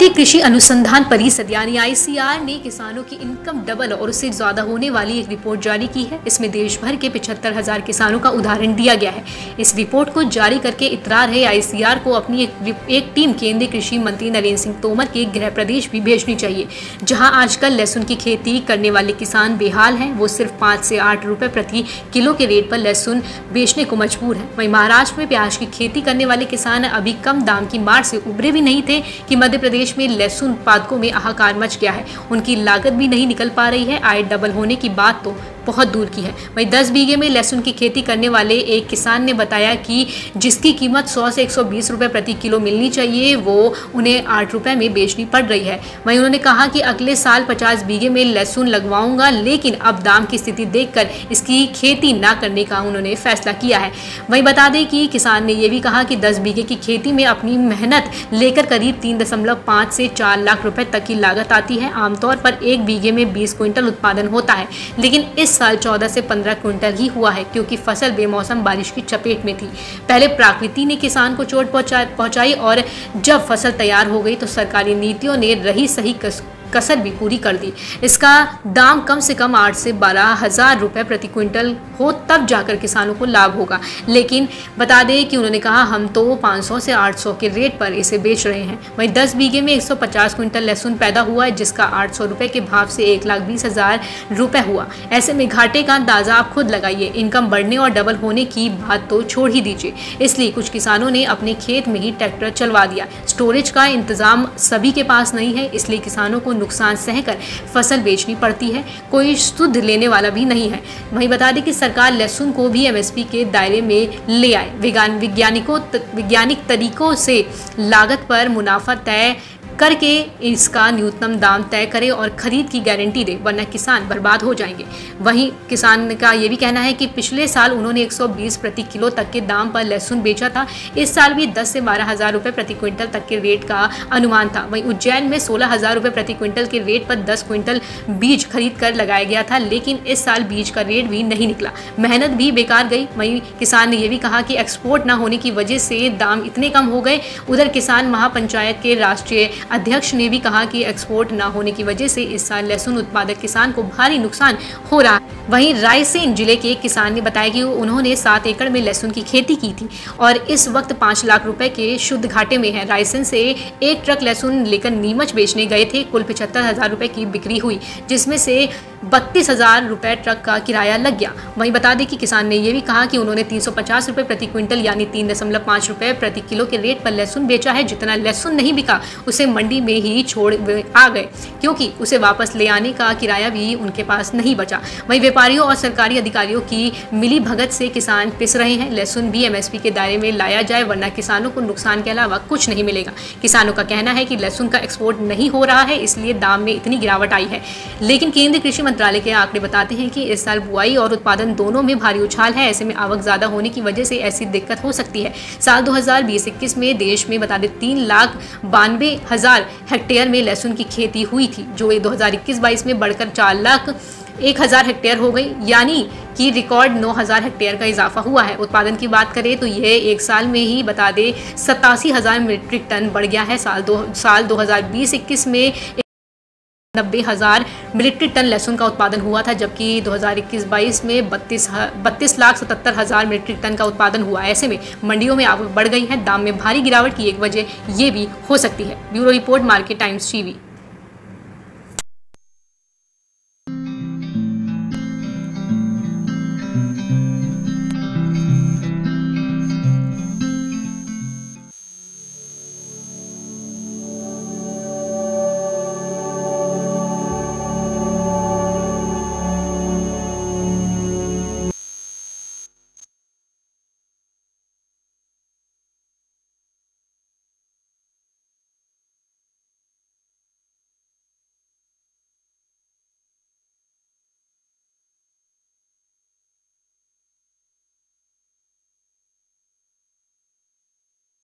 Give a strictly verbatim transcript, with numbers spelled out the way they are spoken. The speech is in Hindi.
भारतीय कृषि अनुसंधान परिषद यानी आई सी आर ने किसानों की इनकम डबल और उससे ज्यादा होने वाली एक रिपोर्ट जारी की है। इसमें देश भर के पिछहत्तर हजार किसानों का उदाहरण दिया गया है। इस रिपोर्ट को जारी करके इतरार है आई सी आर को अपनी एक, एक टीम केंद्रीय कृषि मंत्री नरेंद्र सिंह तोमर के गृह प्रदेश भी भेजनी चाहिए, जहाँ आजकल लहसुन की खेती करने वाले किसान बेहाल हैं। वो सिर्फ पाँच से आठ रुपये प्रति किलो के रेट पर लहसुन बेचने को मजबूर है। वहीं महाराष्ट्र में प्याज की खेती करने वाले किसान अभी कम दाम की मार से उभरे भी नहीं थे कि मध्यप्रदेश में लहसुन उत्पादकों में हाहाकार मच गया है। उनकी लागत भी नहीं निकल पा रही है, आय डबल होने की बात तो बहुत दूर की है। वहीं दस बीघे में लहसुन की खेती करने वाले एक किसान ने बताया कि जिसकी कीमत सौ से एक सौ बीस रुपए प्रति किलो मिलनी चाहिए, वो उन्हें आठ रुपए में बेचनी पड़ रही है। वहीं उन्होंने कहा कि अगले साल पचास बीघे में लहसुन लगवाऊंगा, लेकिन अब दाम की स्थिति देखकर इसकी खेती ना करने का उन्होंने फैसला किया है। वहीं बता दें कि किसान ने यह भी कहा कि दस बीघे की खेती में अपनी मेहनत लेकर करीब तीन दशमलव पाँच से चार लाख रुपए तक की लागत आती है। आमतौर पर एक बीघे में बीस क्विंटल उत्पादन होता है, लेकिन इस साल चौदह से पंद्रह क्विंटल ही हुआ है, क्योंकि फसल बेमौसम बारिश की चपेट में थी। पहले प्रकृति ने किसान को चोट पहुंचाई और जब फसल तैयार हो गई तो सरकारी नीतियों ने रही सही कस, कसर भी पूरी कर दी। इसका दाम कम से कम आठ से बारह हजार रुपये प्रति क्विंटल हो, तब जाकर किसानों को लाभ होगा। लेकिन बता दें कि उन्होंने कहा, हम तो पाँच सौ से आठ सौ के रेट पर इसे बेच रहे हैं। वहीं दस बीघे में एक सौ पचास क्विंटल लहसुन पैदा हुआ है, जिसका आठ सौ रुपये के भाव से एक लाख बीस हजार रुपये हुआ। ऐसे में घाटे का अंदाजा आप खुद लगाइए। इनकम बढ़ने और डबल होने की बात तो छोड़ ही दीजिए। इसलिए कुछ किसानों ने अपने खेत में ही ट्रैक्टर चलवा दिया। स्टोरेज का इंतजाम सभी के पास नहीं है, इसलिए किसानों को नुकसान सहकर फसल बेचनी पड़ती है। कोई शुद्ध लेने वाला भी नहीं है। वहीं बता दें कि सरकार लहसुन को भी एम एस पी के दायरे में ले आए। वैज्ञानिकों वैज्ञानिक तरीकों से लागत पर मुनाफा तय करके इसका न्यूनतम दाम तय करे और खरीद की गारंटी दे, वरना किसान बर्बाद हो जाएंगे। वहीं किसान का ये भी कहना है कि पिछले साल उन्होंने एक सौ बीस प्रति किलो तक के दाम पर लहसुन बेचा था। इस साल भी दस से बारह हज़ार रुपये प्रति क्विंटल तक के रेट का अनुमान था। वहीं उज्जैन में सोलह हज़ार रुपये प्रति क्विंटल के रेट पर दस क्विंटल बीज खरीद कर लगाया गया था, लेकिन इस साल बीज का रेट भी नहीं निकला, मेहनत भी बेकार गई। वहीं किसान ने यह भी कहा कि एक्सपोर्ट न होने की वजह से दाम इतने कम हो गए। उधर किसान महापंचायत के राष्ट्रीय अध्यक्ष ने भी कहा कि एक्सपोर्ट ना होने की वजह से इस साल लहसुन उत्पादक किसान को भारी नुकसान हो रहा है। वहीं रायसेन जिले के एक किसान ने बताया कि उन्होंने सात एकड़ में लहसुन की खेती की थी और इस वक्त पाँच लाख रुपए के शुद्ध घाटे में है। रायसेन से एक ट्रक लहसुन लेकर नीमच बेचने गए थे। कुल पचहत्तर हजार रुपये की बिक्री हुई, जिसमें से बत्तीस हजार रुपये ट्रक का किराया लग गया। वहीं बता दें कि किसान ने यह भी कहा कि उन्होंने तीन सौ पचास रुपये प्रति क्विंटल यानी तीन दशमलव पाँच रुपये प्रति किलो के रेट पर लहसुन बेचा है। जितना लहसुन नहीं बिका उसे मंडी में ही छोड़ आ गए, क्योंकि उसे वापस ले आने का किराया भी उनके पास नहीं बचा। वहीं व्यापारियों और सरकारी अधिकारियों की मिली भगत से किसान पिस रहे हैं। लहसुन भी एम एस पी के दायरे में लाया जाए, वरना किसानों को नुकसान के अलावा कुछ नहीं मिलेगा। किसानों का कहना है कि लहसुन का एक्सपोर्ट नहीं हो रहा है, इसलिए दाम में इतनी गिरावट आई है। लेकिन केंद्रीय कृषि मंत्रालय के आंकड़े बताते हैं कि इस साल बुआई और उत्पादन दोनों में भारी उछाल है। ऐसे में आवक ज्यादा होने की वजह से ऐसी दिक्कत हो सकती है। साल दो हजार बीस इक्कीस में देश में बता दें तीन लाख बानवे हजार हेक्टेयर में लहसुन की खेती हुई थी, जो दो हज़ार इक्कीस बाईस में बढ़कर चार लाख एक हजार हेक्टेयर हो गई, यानी कि रिकॉर्ड नौ हज़ार हेक्टेयर का इजाफा हुआ है। उत्पादन की बात करें तो यह एक साल में ही बता दें सतासी हजार मीट्रिक टन बढ़ गया है। साल दो साल दो हजार बीस इक्कीस में नब्बे हजार मीट्रिक टन लहसुन का उत्पादन हुआ था, जबकि दो हज़ार इक्कीस बाईस में बत्तीस बत्तीस लाख सतहत्तर हजार मीट्रिक टन का उत्पादन हुआ। ऐसे में मंडियों में आवक बढ़ गई है। दाम में भारी गिरावट की एक वजह ये भी हो सकती है। Bureau report, market times TV.